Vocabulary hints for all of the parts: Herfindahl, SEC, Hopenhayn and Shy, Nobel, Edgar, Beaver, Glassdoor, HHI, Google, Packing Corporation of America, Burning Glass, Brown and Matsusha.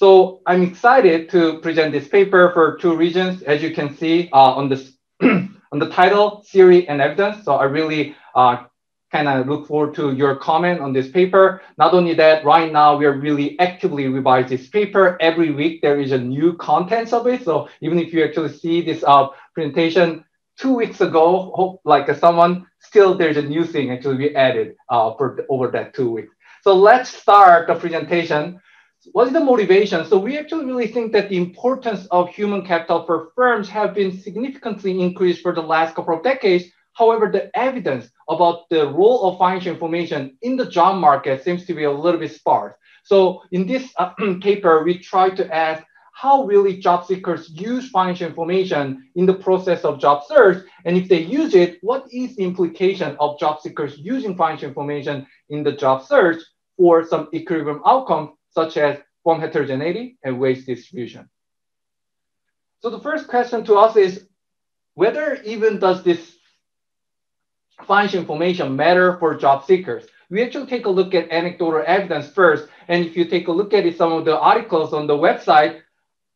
So I'm excited to present this paper for two reasons, as you can see on this on the title, theory and evidence. So I really kind of look forward to your comment on this paper. Not only that, right now we are really actively revising this paper. Every week there is a new contents of it. So even if you actually see this presentation 2 weeks ago, hope like someone, still there's a new thing actually we added for over that 2 weeks. So let's start the presentation. What is the motivation? So we actually really think that the importance of human capital for firms have been significantly increased for the last couple of decades. However, the evidence about the role of financial information in the job market seems to be a little bit sparse. So in this paper, we try to ask how really job seekers use financial information in the process of job search. And if they use it, what is the implication of job seekers using financial information in the job search for some equilibrium outcomes, such as form heterogeneity and wage distribution. So the first question to us is whether even does this financial information matter for job seekers? We actually take a look at anecdotal evidence first. And if you take a look at it, some of the articles on the website,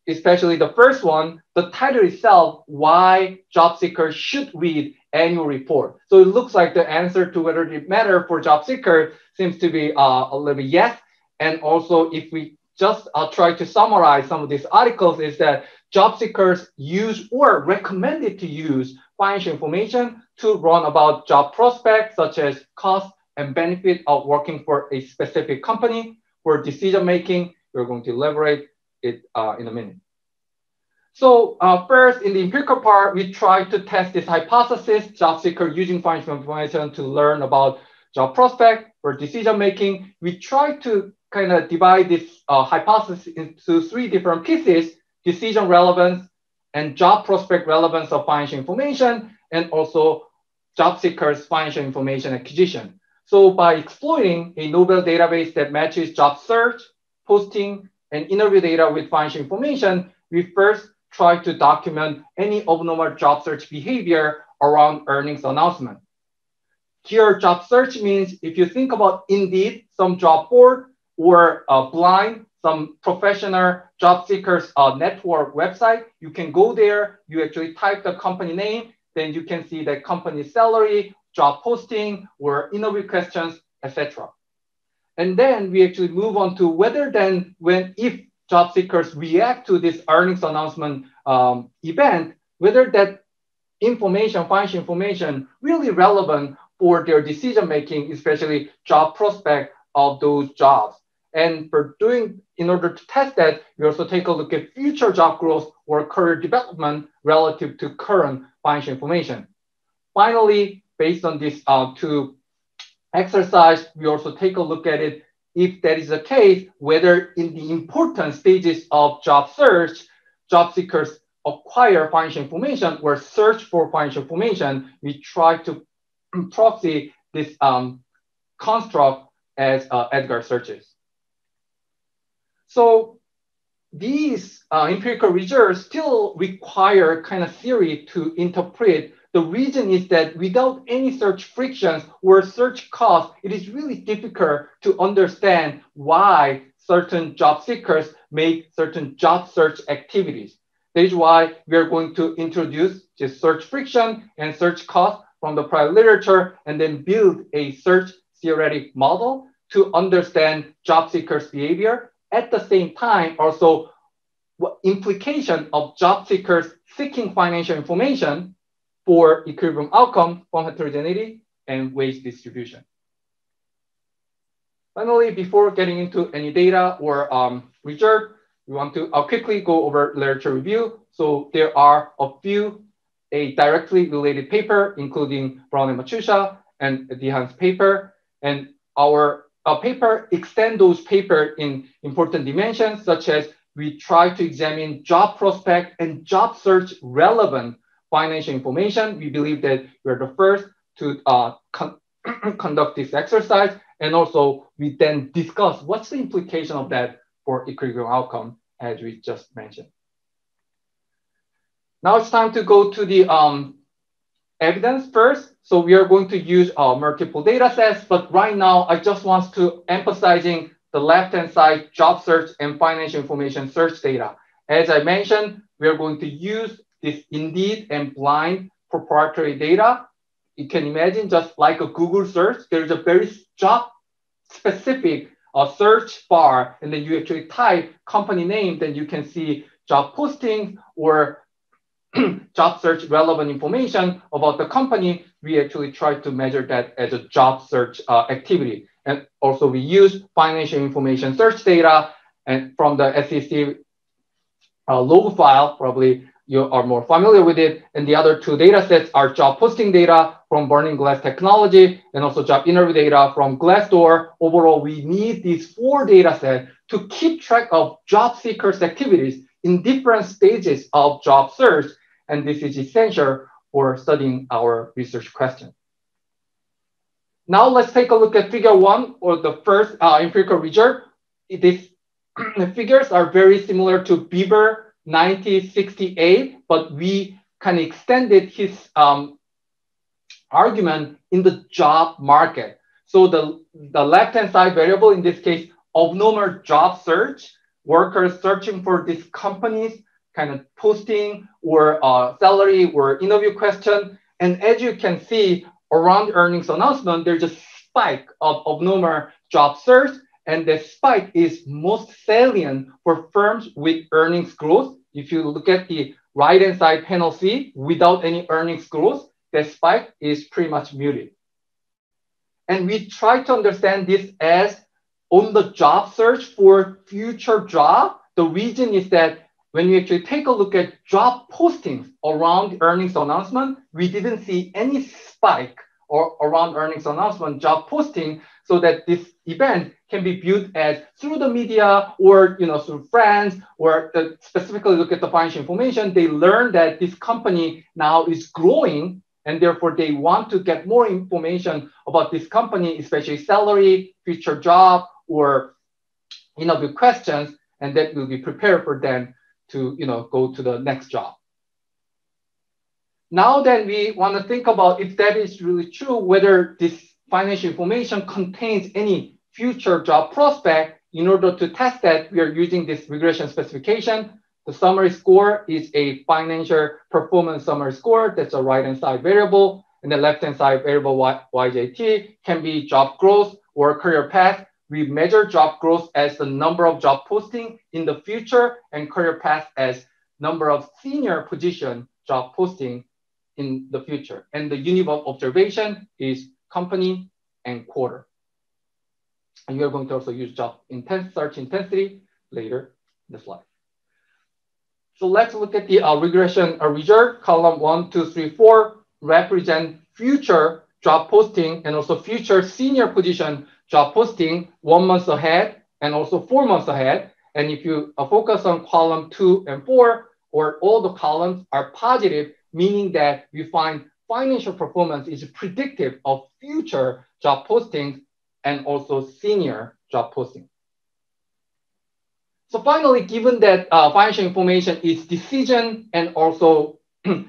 especially the first one, the title itself, why job seekers should read annual report. So it looks like the answer to whether it matters for job seekers seems to be a little bit yes. And also, if we just try to summarize some of these articles, is that job seekers use or recommended to use financial information to learn about job prospects, such as cost and benefit of working for a specific company for decision making. We're going to elaborate it in a minute. So first, in the empirical part, we try to test this hypothesis: job seekers using financial information to learn about job prospect or decision making. We try to kind of divide this hypothesis into three different pieces: decision relevance and job prospect relevance of financial information, and also job seekers' financial information acquisition. So by exploiting a Nobel database that matches job search, posting, and interview data with financial information, we first try to document any abnormal job search behavior around earnings announcement. Here, job search means if you think about Indeed, some job board, or Blind, some professional job seekers network website, you can go there, you actually type the company name, then you can see the company salary, job posting, or interview questions, etc. And then we actually move on to whether then when if job seekers react to this earnings announcement event, whether that information, financial information, really relevant for their decision making, especially job prospect of those jobs. And for doing, in order to test that, we also take a look at future job growth or career development relative to current financial information. Finally, based on these two exercises, we also take a look at it, if that is the case, whether in the important stages of job search, job seekers acquire financial information or search for financial information. We try to proxy this construct as Edgar searches. So these empirical results still require kind of theory to interpret. The reason is that without any search frictions or search costs, it is really difficult to understand why certain job seekers make certain job search activities. That is why we are going to introduce just search friction and search costs from the prior literature and then build a search theoretic model to understand job seekers' behavior. At the same time, also what implication of job seekers seeking financial information for equilibrium outcome, form heterogeneity, and wage distribution. Finally, before getting into any data or research, we want to quickly go over literature review. So there are a few directly related paper, including Brown and Matsusha and Dehan's paper, and our paper extend those papers in important dimensions, such as we try to examine job prospect and job search relevant financial information. We believe that we're the first to conduct this exercise. And also we then discuss what's the implication of that for equilibrium outcome, as we just mentioned. Now it's time to go to the evidence first. So we are going to use multiple data sets, but right now I just want to emphasizing the left-hand side, job search and financial information search data. As I mentioned, we are going to use this Indeed and Blind proprietary data. You can imagine, just like a Google search, there's a very job-specific search bar, and then you actually type company name, then you can see job postings or job search relevant information about the company. We actually try to measure that as a job search activity. And also we use financial information search data, and from the SEC log file, probably you are more familiar with it. And the other two data sets are job posting data from Burning Glass Technology and also job interview data from Glassdoor. Overall, we need these four data sets to keep track of job seekers' activities in different stages of job search. And this is essential for studying our research question. Now let's take a look at figure one, or the first empirical result. These figures are very similar to Beaver 1968, but we kind of extended his argument in the job market. So the left-hand side variable, in this case, abnormal job search, workers searching for these companies, kind of posting or salary or interview question. And as you can see, around earnings announcement, there's a spike of abnormal job search, and the spike is most salient for firms with earnings growth. If you look at the right-hand side panel C, without any earnings growth, the spike is pretty much muted. And we try to understand this as on the job search for future job. The reason is that when you actually take a look at job postings around earnings announcement, we didn't see any spike or around earnings announcement job posting, so that this event can be viewed as through the media or through friends, or specifically look at the financial information. They learn that this company now is growing, and therefore they want to get more information about this company, especially salary, future job, or interview questions, and that will be prepared for them to go to the next job. Now then, we want to think about if that is really true, whether this financial information contains any future job prospect. In order to test that, we are using this regression specification. The summary score is a financial performance summary score. That's a right-hand side variable. And the left-hand side variable YJT can be job growth or career path. We measure job growth as the number of job posting in the future, and career path as number of senior position job posting in the future. And the unit of observation is company and quarter. And you're going to also use job search intensity later in the slide. So let's look at the regression result. Column 1, 2, 3, 4 represent future job posting and also future senior position job posting 1 month ahead and also 4 months ahead. And if you focus on column 2 and 4, or all the columns are positive, meaning that we find financial performance is predictive of future job postings and also senior job posting. So finally, given that financial information is decision and also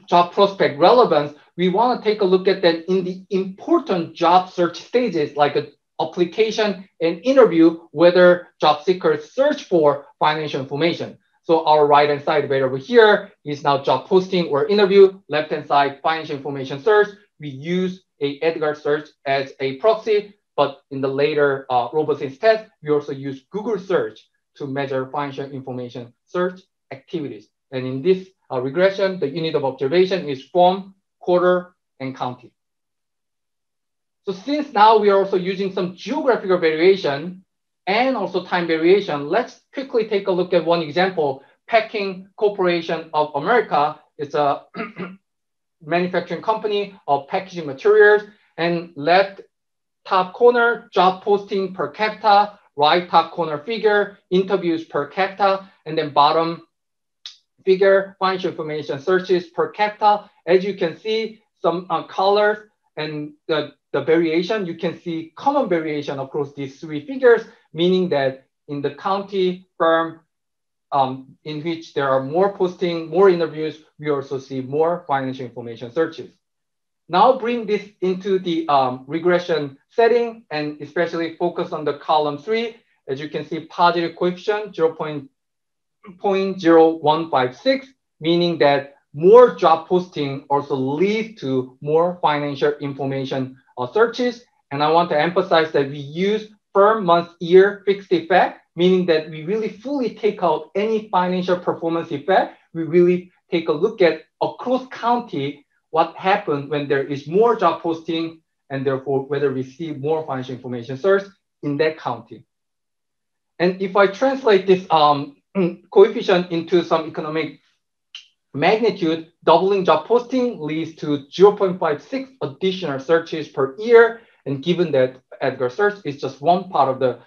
job prospect relevance, we want to take a look at that in the important job search stages, like a application and interview, whether job seekers search for financial information. So our right-hand side variable here is now job posting or interview, left-hand side financial information search. We use a Edgar search as a proxy, but in the later robustness test, we also use Google search to measure financial information search activities. And in this regression, the unit of observation is firm, quarter, and county. So since now we are also using some geographical variation and also time variation, let's quickly take a look at one example. Packing Corporation of America. It's a manufacturing company of packaging materials. And left top corner, job posting per capita, right top corner figure, interviews per capita, and then bottom figure, financial information searches per capita. As you can see, some colors and the variation, you can see common variation across these three figures, meaning that in the county firm in which there are more posting, more interviews, we also see more financial information searches. Now bring this into the regression setting, and especially focus on the column 3. As you can see, positive coefficient 0.0156, meaning that more job posting also leads to more financial information searches. And I want to emphasize that we use firm, month, year fixed effect, meaning that we really fully take out any financial performance effect. We really take a look at across county what happened when there is more job posting and therefore whether we see more financial information search in that county. And if I translate this coefficient into some economic magnitude, doubling job posting leads to 0.56 additional searches per year. And given that Edgar search is just one part of the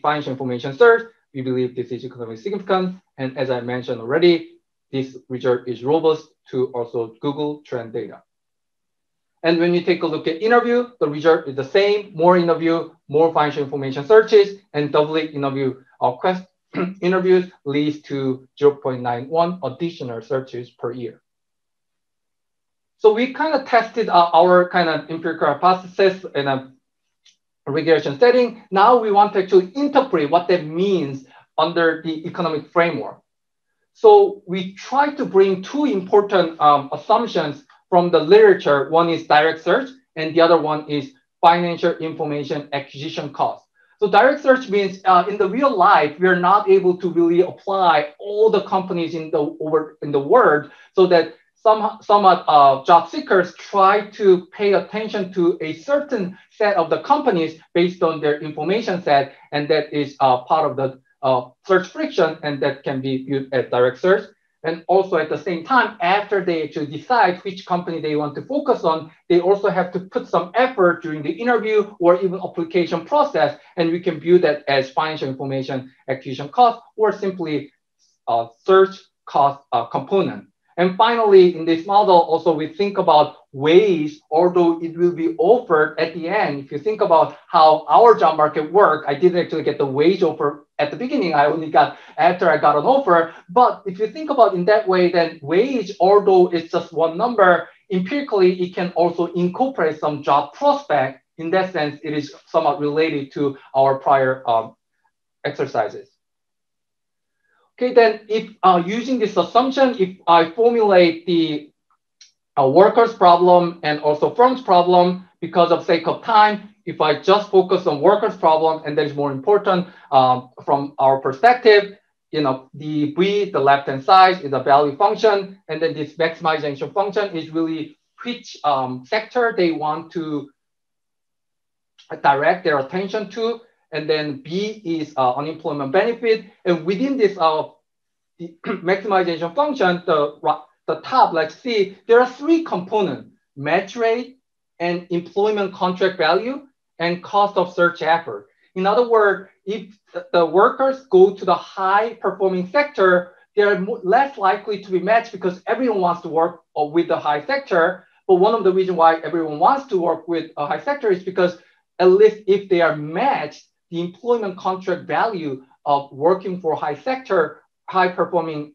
financial information search, we believe this is economically significant. And as I mentioned already, this result is robust to also Google trend data. And when you take a look at interview, the result is the same. More interview, more financial information searches, and doubling interview interviews leads to 0.91 additional searches per year. So we kind of tested our kind of empirical hypothesis in a regression setting. Now we want to actually interpret what that means under the economic framework. So we try to bring two important assumptions from the literature. One is direct search, and the other one is financial information acquisition cost. So direct search means in the real life, we are not able to really apply all the companies in the world, so that some job seekers try to pay attention to a certain set of the companies based on their information set, and that is part of the search friction, and that can be viewed as direct search. And also at the same time, after they actually decide which company they want to focus on, they also have to put some effort during the interview or even application process. And we can view that as financial information acquisition cost, or simply search cost component. And finally, in this model, also we think about ways, although it will be offered at the end. If you think about how our job market works, I didn't actually get the wage offer at the beginning. I only got after I got an offer. But if you think about in that way, then wage, although it's just one number, empirically, it can also incorporate some job prospect. In that sense, it is somewhat related to our prior exercises. Okay, then if using this assumption, if I formulate the workers problem and also firms problem, because of sake of time, if I just focus on workers problem, and that is more important from our perspective, you know, the V, the left-hand side is a value function, and then this maximization function is really which sector they want to direct their attention to. And then B is unemployment benefit. And within this the maximization function, the top, like C, there are three components: match rate and employment contract value and cost of search effort. In other words, if the workers go to the high performing sector, they are less likely to be matched because everyone wants to work with the high sector. But one of the reasons why everyone wants to work with a high sector is because at least if they are matched, the employment contract value of working for high sector, high performing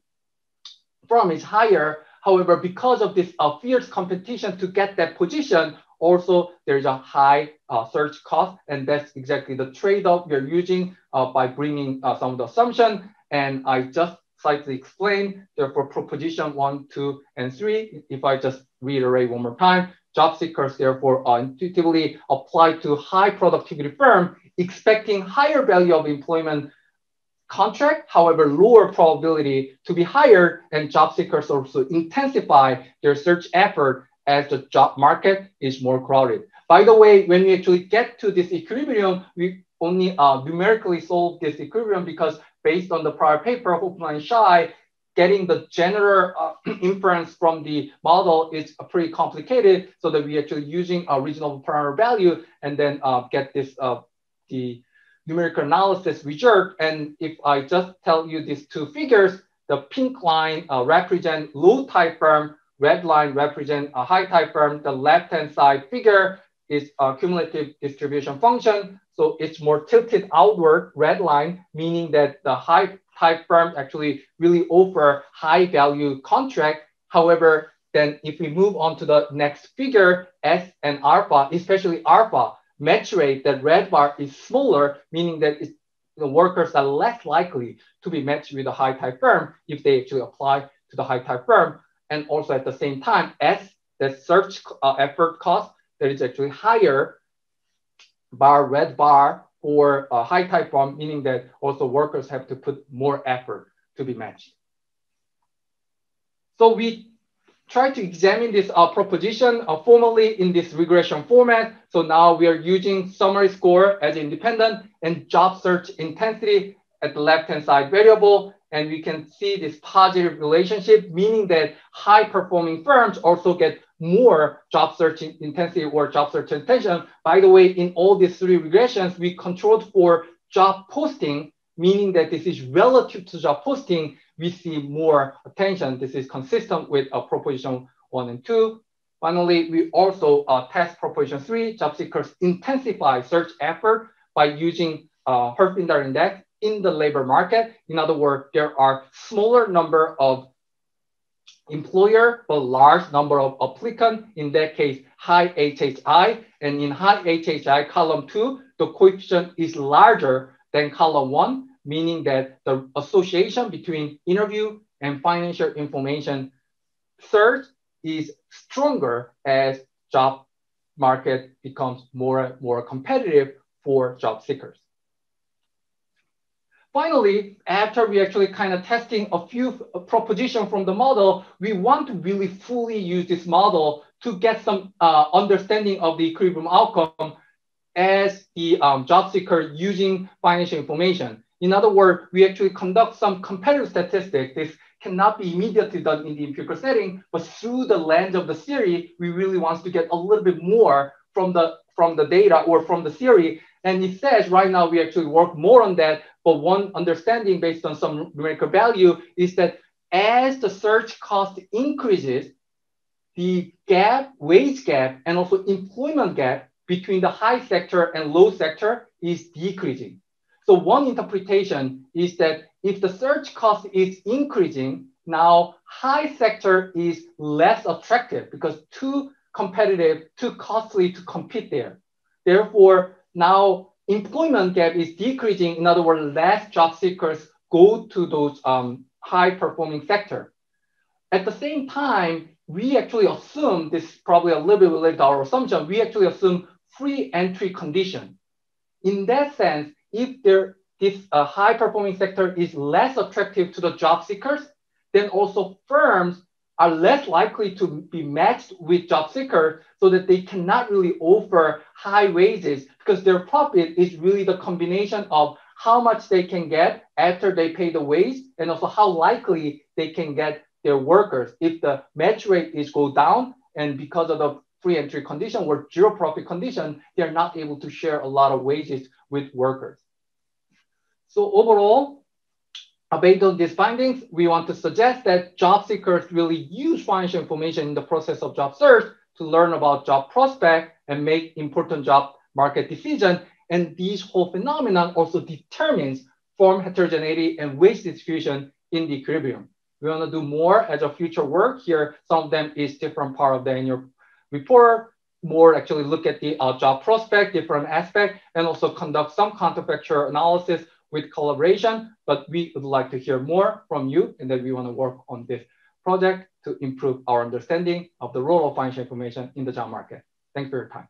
firm is higher. However, because of this fierce competition to get that position, also there's a high search cost. And that's exactly the trade-off we're using by bringing some of the assumption. And I just slightly explained, therefore proposition 1, 2, and 3, if I just reiterate one more time, job seekers therefore are intuitively applied to high productivity firm, expecting higher value of employment contract, however, lower probability to be hired, and job seekers also intensify their search effort as the job market is more crowded. By the way, when we actually get to this equilibrium, we only numerically solve this equilibrium because based on the prior paper, Hopenhayn and Shy, getting the general inference from the model is pretty complicated, so that we actually using a reasonable parameter value and then get this the numerical analysis result. And if I just tell you these two figures, the pink line represent low type firm, red line represent a high type firm. The left hand side figure is a cumulative distribution function, so it's more tilted outward, red line, meaning that the high type firms actually really offer high value contract. However, then if we move on to the next figure, S and alpha, especially alpha, match rate, that red bar is smaller, meaning that the workers are less likely to be matched with a high type firm if they actually apply to the high type firm. And also at the same time, as the search effort cost, there is actually higher red bar for a high type firm, meaning that also workers have to put more effort to be matched. So we try to examine this proposition formally in this regression format. So now we are using summary score as independent and job search intensity at the left-hand side variable. And we can see this positive relationship, meaning that high-performing firms also get more job search intensity or job search attention. By the way, in all these three regressions, we controlled for job posting, meaning that this is relative to job posting, we see more attention. This is consistent with proposition 1 and 2. Finally, we also test proposition 3, job seekers intensify search effort by using Herfindahl index in the labor market. In other words, there are smaller number of employer, but large number of applicants, in that case, high HHI. And in high HHI column 2, the coefficient is larger than column 1, meaning that the association between interview and financial information search is stronger as job market becomes more and more competitive for job seekers. Finally, after we actually kind of testing a few propositions from the model, we want to really fully use this model to get some understanding of the equilibrium outcome as the job seeker using financial information. In other words, we actually conduct some comparative statistics. This cannot be immediately done in the empirical setting, but through the lens of the theory, we really want to get a little bit more from the data or from the theory. And it says right now we actually work more on that, but one understanding based on some numerical value is that as the search cost increases, the gap, wage gap, and also employment gap between the high sector and low sector is decreasing. So one interpretation is that if the search cost is increasing, now high sector is less attractive because too competitive, too costly to compete there. Therefore, now employment gap is decreasing. In other words, less job seekers go to those high-performing sector. At the same time, we actually assume, this is probably a little bit related to our assumption, we actually assume free entry condition. In that sense, if this high-performing sector is less attractive to the job seekers, then also firms are less likely to be matched with job seekers, so that they cannot really offer high wages because their profit is really the combination of how much they can get after they pay the wage and also how likely they can get their workers. If the match rate is go down and because of the free entry condition or zero profit condition, they're not able to share a lot of wages with workers. So overall, based on these findings, we want to suggest that job seekers really use financial information in the process of job search to learn about job prospects and make important job market decisions. And these whole phenomenon also determines firm heterogeneity and wage distribution in the equilibrium. We want to do more as a future work here. Some of them is different part of the annual report, more actually look at the job prospect, different aspect, and also conduct some counterfactual analysis with collaboration. But we would like to hear more from you, and then we want to work on this project to improve our understanding of the role of financial information in the job market. Thanks for your time.